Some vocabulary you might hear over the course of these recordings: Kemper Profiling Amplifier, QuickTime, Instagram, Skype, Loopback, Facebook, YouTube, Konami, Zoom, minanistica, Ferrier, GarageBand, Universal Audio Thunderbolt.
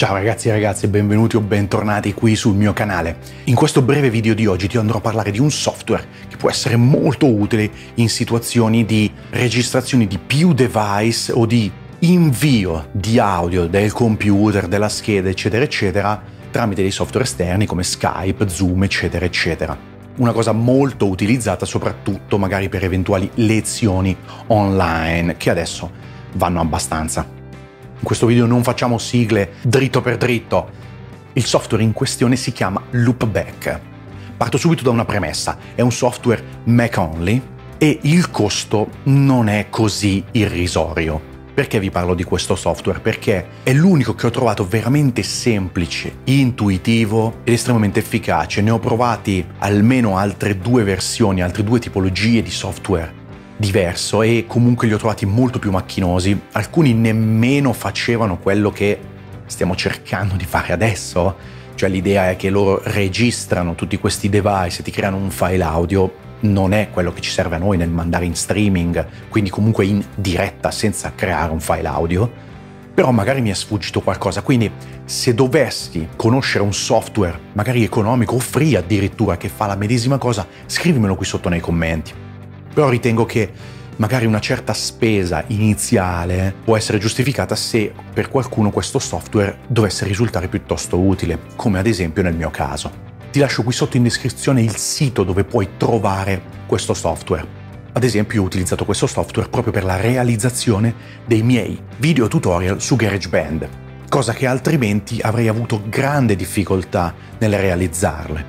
Ciao ragazzi e ragazze, benvenuti o bentornati qui sul mio canale. In questo breve video di oggi ti andrò a parlare di un software che può essere molto utile in situazioni di registrazione di più device o di invio di audio del computer, della scheda, eccetera, eccetera, tramite dei software esterni come Skype, Zoom, eccetera, eccetera. Una cosa molto utilizzata soprattutto magari per eventuali lezioni online, che adesso vanno abbastanza. In questo video non facciamo sigle dritto per dritto. Il software in questione si chiama Loopback. Parto subito da una premessa. È un software Mac only e il costo non è così irrisorio. Perché vi parlo di questo software? Perché è l'unico che ho trovato veramente semplice, intuitivo ed estremamente efficace. Ne ho provati almeno altre due versioni, altre due tipologie di software diverso e comunque li ho trovati molto più macchinosi. Alcuni nemmeno facevano quello che stiamo cercando di fare adesso, cioè l'idea è che loro registrano tutti questi device e ti creano un file audio. Non è quello che ci serve a noi nel mandare in streaming, quindi comunque in diretta senza creare un file audio, però magari mi è sfuggito qualcosa. Quindi se dovessi conoscere un software magari economico o free addirittura che fa la medesima cosa, scrivimelo qui sotto nei commenti. Però ritengo che magari una certa spesa iniziale può essere giustificata se per qualcuno questo software dovesse risultare piuttosto utile, come ad esempio nel mio caso. Ti lascio qui sotto in descrizione il sito dove puoi trovare questo software. Ad esempio, io ho utilizzato questo software proprio per la realizzazione dei miei video tutorial su GarageBand, cosa che altrimenti avrei avuto grande difficoltà nel realizzarle,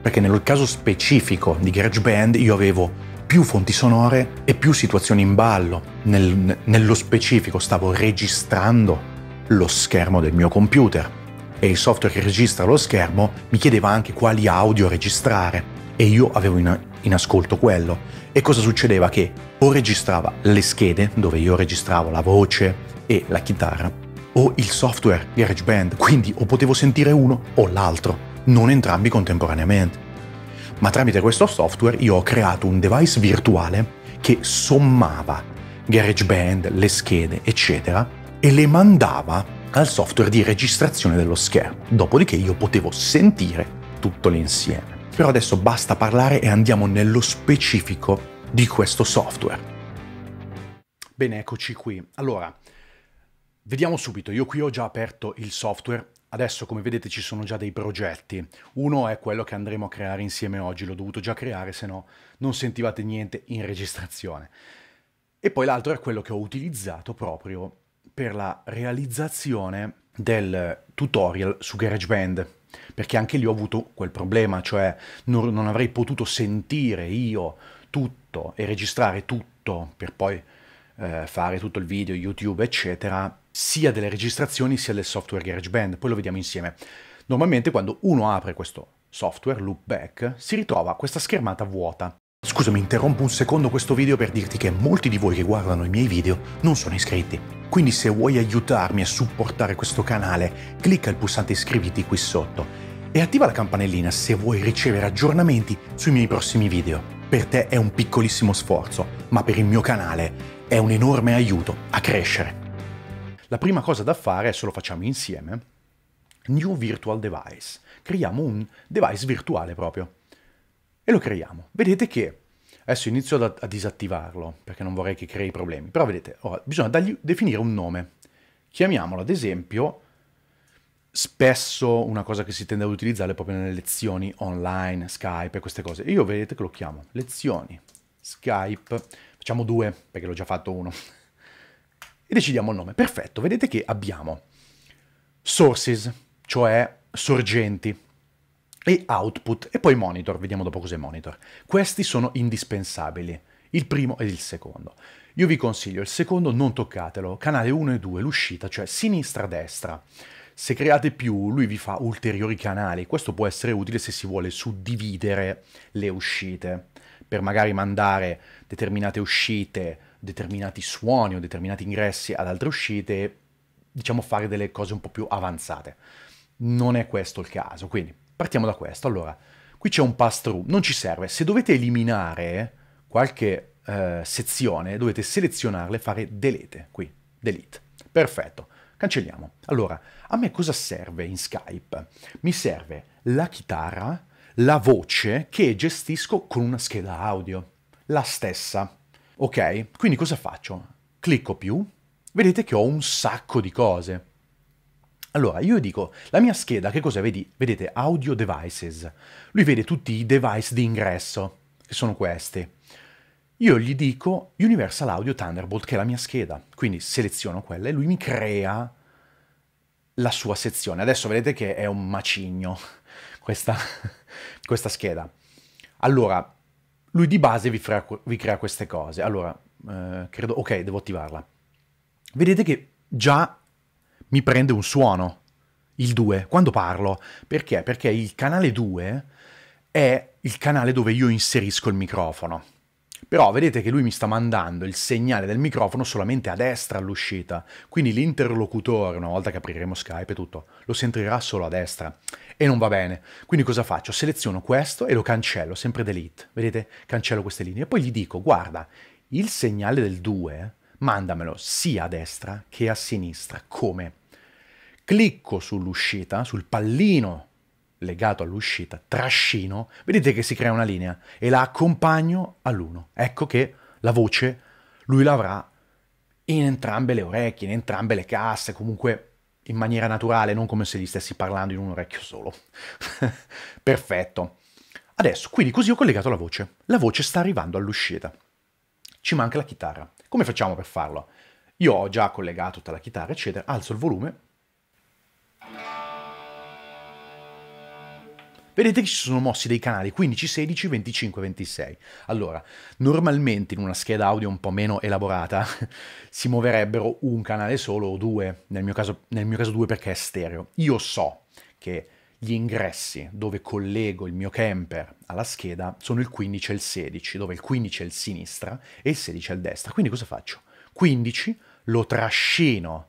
perché nel caso specifico di GarageBand io avevo più fonti sonore e più situazioni in ballo. Nello specifico stavo registrando lo schermo del mio computer e il software che registra lo schermo mi chiedeva anche quali audio registrare e io avevo in ascolto quello. E cosa succedeva? Che o registrava le schede, dove io registravo la voce e la chitarra, o il software GarageBand, quindi o potevo sentire uno o l'altro, non entrambi contemporaneamente. Ma tramite questo software io ho creato un device virtuale che sommava GarageBand, le schede, eccetera, e le mandava al software di registrazione dello schermo. Dopodiché io potevo sentire tutto l'insieme. Però adesso basta parlare e andiamo nello specifico di questo software. Bene, eccoci qui. Allora, vediamo subito. Io qui ho già aperto il software. Adesso, come vedete, ci sono già dei progetti. Uno è quello che andremo a creare insieme oggi, l'ho dovuto già creare, se no non sentivate niente in registrazione. E poi l'altro è quello che ho utilizzato proprio per la realizzazione del tutorial su GarageBand, perché anche lì ho avuto quel problema, cioè non avrei potuto sentire io tutto e registrare tutto per poi fare tutto il video, YouTube, eccetera, sia delle registrazioni sia del software GarageBand. Poi lo vediamo insieme. Normalmente quando uno apre questo software, Loopback, si ritrova questa schermata vuota. Scusami, interrompo un secondo questo video per dirti che molti di voi che guardano i miei video non sono iscritti. Quindi se vuoi aiutarmi a supportare questo canale, clicca il pulsante iscriviti qui sotto e attiva la campanellina se vuoi ricevere aggiornamenti sui miei prossimi video. Per te è un piccolissimo sforzo, ma per il mio canale è un enorme aiuto a crescere. La prima cosa da fare, adesso lo facciamo insieme, New Virtual Device. Creiamo un device virtuale proprio e lo creiamo. Vedete che, adesso inizio a disattivarlo perché non vorrei che crei problemi, però vedete, ora bisogna definire un nome. Chiamiamolo ad esempio, spesso una cosa che si tende ad utilizzare proprio nelle lezioni online, Skype e queste cose. Io vedete che lo chiamo lezioni Skype, facciamo due perché l'ho già fatto uno. E decidiamo il nome. Perfetto, vedete che abbiamo sources, cioè sorgenti, e output, e poi monitor, vediamo dopo cos'è monitor. Questi sono indispensabili, il primo e il secondo. Io vi consiglio, il secondo non toccatelo, canale 1 e 2, l'uscita, cioè sinistra-destra. Se create più, lui vi fa ulteriori canali, questo può essere utile se si vuole suddividere le uscite, per magari mandare determinate uscite, determinati suoni o determinati ingressi ad altre uscite, diciamo fare delle cose un po' più avanzate. Non è questo il caso, quindi partiamo da questo. Allora, qui c'è un pass-through, non ci serve. Se dovete eliminare qualche sezione, dovete selezionarle e fare delete, qui, delete. Perfetto. Cancelliamo. Allora, a me cosa serve in Skype? Mi serve la chitarra, la voce che gestisco con una scheda audio, la stessa. Ok? Quindi cosa faccio? Clicco più, vedete che ho un sacco di cose. Allora, io dico, la mia scheda che cosa vedi? Vedete, audio devices. Lui vede tutti i device di ingresso, che sono questi. Io gli dico Universal Audio Thunderbolt, che è la mia scheda. Quindi seleziono quella e lui mi crea la sua sezione. Adesso vedete che è un macigno questa scheda. Allora, lui di base vi crea queste cose. Allora, credo... Ok, devo attivarla. Vedete che già... mi prende un suono, il 2, quando parlo. Perché? Perché il canale 2 è il canale dove io inserisco il microfono. Però vedete che lui mi sta mandando il segnale del microfono solamente a destra all'uscita. Quindi l'interlocutore, una volta che apriremo Skype e tutto, lo sentirà solo a destra. E non va bene. Quindi cosa faccio? Seleziono questo e lo cancello, sempre delete. Vedete? Cancello queste linee. E poi gli dico, guarda, il segnale del 2... mandamelo sia a destra che a sinistra. Come? Clicco sull'uscita, sul pallino legato all'uscita, trascino, vedete che si crea una linea e la accompagno all'1. Ecco che la voce lui l'avrà in entrambe le orecchie, in entrambe le casse, comunque in maniera naturale, non come se gli stessi parlando in un orecchio solo. Perfetto. Adesso, quindi così ho collegato la voce. La voce sta arrivando all'uscita. Ci manca la chitarra. Come facciamo per farlo? Io ho già collegato tutta la chitarra, eccetera, alzo il volume. Vedete che ci sono mossi dei canali 15, 16, 25, 26. Allora, normalmente in una scheda audio un po' meno elaborata si muoverebbero un canale solo o due, nel mio caso due perché è stereo. Io so che gli ingressi dove collego il mio Kemper alla scheda sono il 15 e il 16, dove il 15 è il sinistra e il 16 è il destra. Quindi cosa faccio? 15 lo trascino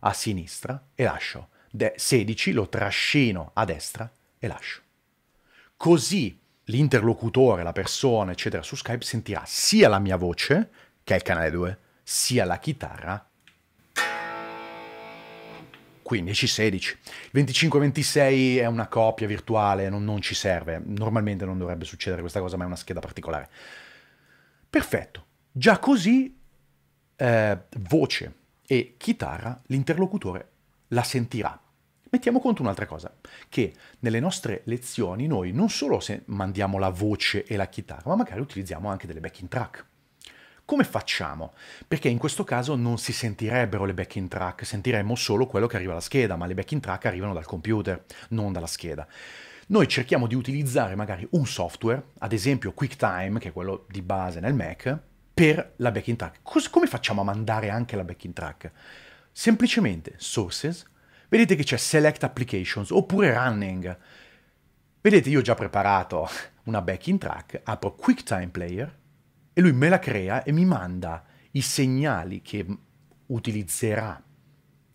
a sinistra e lascio. 16 lo trascino a destra e lascio. Così l'interlocutore, la persona, eccetera, su Skype sentirà sia la mia voce, che è il canale 2, sia la chitarra, 15, 16. 25, 26 è una copia virtuale, non ci serve. Normalmente non dovrebbe succedere questa cosa, ma è una scheda particolare. Perfetto. Già così, voce e chitarra, l'interlocutore la sentirà. Mettiamo conto un'altra cosa, che nelle nostre lezioni noi non solo mandiamo la voce e la chitarra, ma magari utilizziamo anche delle backing track. Come facciamo? Perché in questo caso non si sentirebbero le backing track, sentiremmo solo quello che arriva alla scheda, ma le backing track arrivano dal computer, non dalla scheda. Noi cerchiamo di utilizzare magari un software, ad esempio QuickTime, che è quello di base nel Mac, per la backing track. Come facciamo a mandare anche la backing track? Semplicemente Sources, vedete che c'è Select Applications oppure Running. Vedete, io ho già preparato una backing track, apro QuickTime Player, e lui me la crea e mi manda i segnali che utilizzerà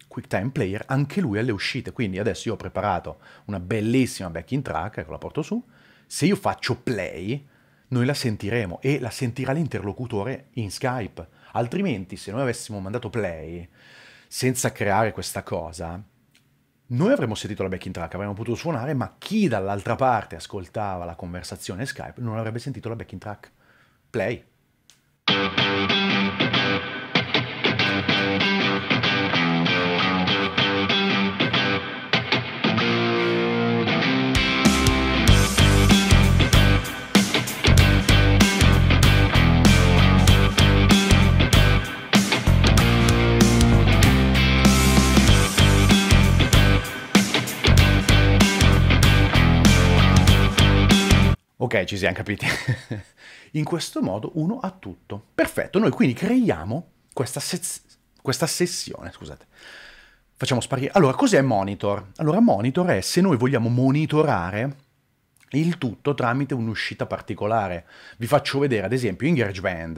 QuickTime Player anche lui alle uscite. Quindi adesso io ho preparato una bellissima backing track, ecco, la porto su. Se io faccio play, noi la sentiremo e la sentirà l'interlocutore in Skype. Altrimenti, se noi avessimo mandato play senza creare questa cosa, noi avremmo sentito la backing track, avremmo potuto suonare, ma chi dall'altra parte ascoltava la conversazione Skype non avrebbe sentito la backing track. Play. Ok, ci siamo capiti. In questo modo uno ha tutto. Perfetto, noi quindi creiamo questa sessione, scusate. Facciamo sparire. Allora, cos'è monitor? Allora, monitor è se noi vogliamo monitorare il tutto tramite un'uscita particolare. Vi faccio vedere, ad esempio, in GarageBand,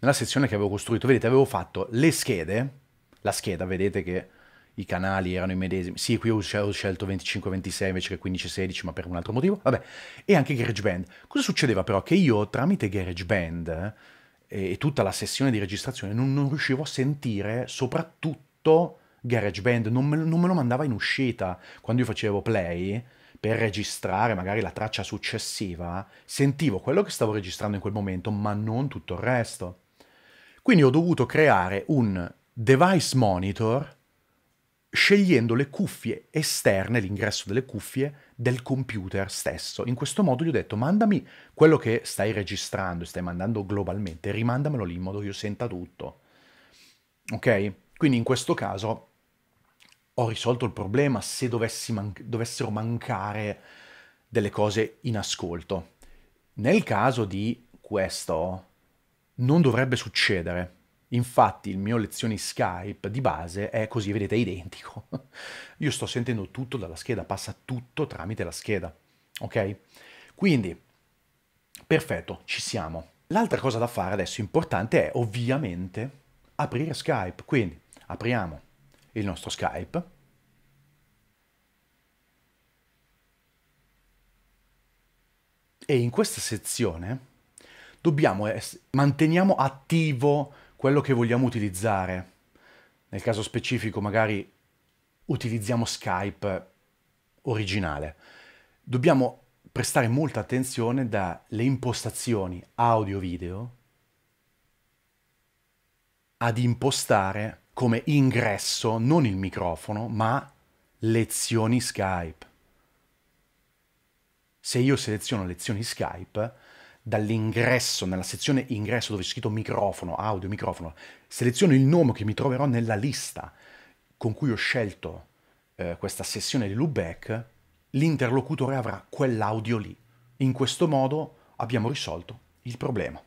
nella sezione che avevo costruito, vedete, avevo fatto le schede, la scheda, vedete che i canali erano i medesimi. Sì, qui ho scelto 25-26 invece che 15-16, ma per un altro motivo. Vabbè, e anche GarageBand. Cosa succedeva però? Che io tramite GarageBand e tutta la sessione di registrazione non riuscivo a sentire soprattutto GarageBand non me lo mandava in uscita. Quando io facevo play per registrare magari la traccia successiva, sentivo quello che stavo registrando in quel momento, ma non tutto il resto. Quindi ho dovuto creare un device monitor scegliendo le cuffie esterne, l'ingresso delle cuffie del computer stesso. In questo modo gli ho detto: mandami quello che stai registrando e stai mandando globalmente, rimandamelo lì in modo che io senta tutto. Ok? Quindi in questo caso ho risolto il problema se dovessero mancare delle cose in ascolto. Nel caso di questo non dovrebbe succedere. Infatti il mio lezioni Skype di base è così, vedete, è identico. Io sto sentendo tutto dalla scheda, passa tutto tramite la scheda. Ok? Quindi, perfetto, ci siamo. L'altra cosa da fare adesso importante è ovviamente aprire Skype. Quindi apriamo il nostro Skype. E in questa sezione manteniamo attivo quello che vogliamo utilizzare. Nel caso specifico magari utilizziamo Skype originale. Dobbiamo prestare molta attenzione dalle impostazioni audio-video ad impostare come ingresso non il microfono, ma lezioni Skype. Se io seleziono lezioni Skype, dall'ingresso, nella sezione ingresso dove c'è scritto microfono, audio, microfono, seleziono il nome che mi troverò nella lista con cui ho scelto questa sessione di loopback, l'interlocutore avrà quell'audio lì. In questo modo abbiamo risolto il problema.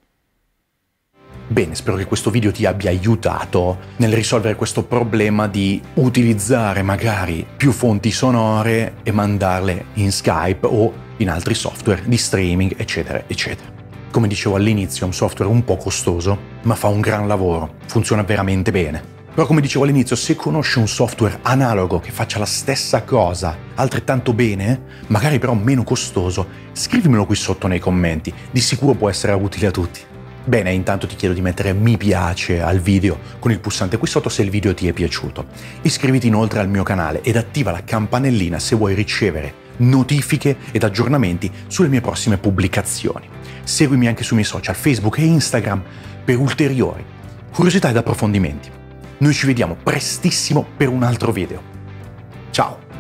Bene, spero che questo video ti abbia aiutato nel risolvere questo problema di utilizzare magari più fonti sonore e mandarle in Skype o in altri software di streaming, eccetera, eccetera. Come dicevo all'inizio, è un software un po' costoso, ma fa un gran lavoro, funziona veramente bene. Però come dicevo all'inizio, se conosci un software analogo che faccia la stessa cosa altrettanto bene, magari però meno costoso, scrivimelo qui sotto nei commenti, di sicuro può essere utile a tutti. Bene, intanto ti chiedo di mettere mi piace al video con il pulsante qui sotto se il video ti è piaciuto. Iscriviti inoltre al mio canale ed attiva la campanellina se vuoi ricevere notifiche ed aggiornamenti sulle mie prossime pubblicazioni. Seguimi anche sui miei social Facebook e Instagram per ulteriori curiosità ed approfondimenti. Noi ci vediamo prestissimo per un altro video. Ciao!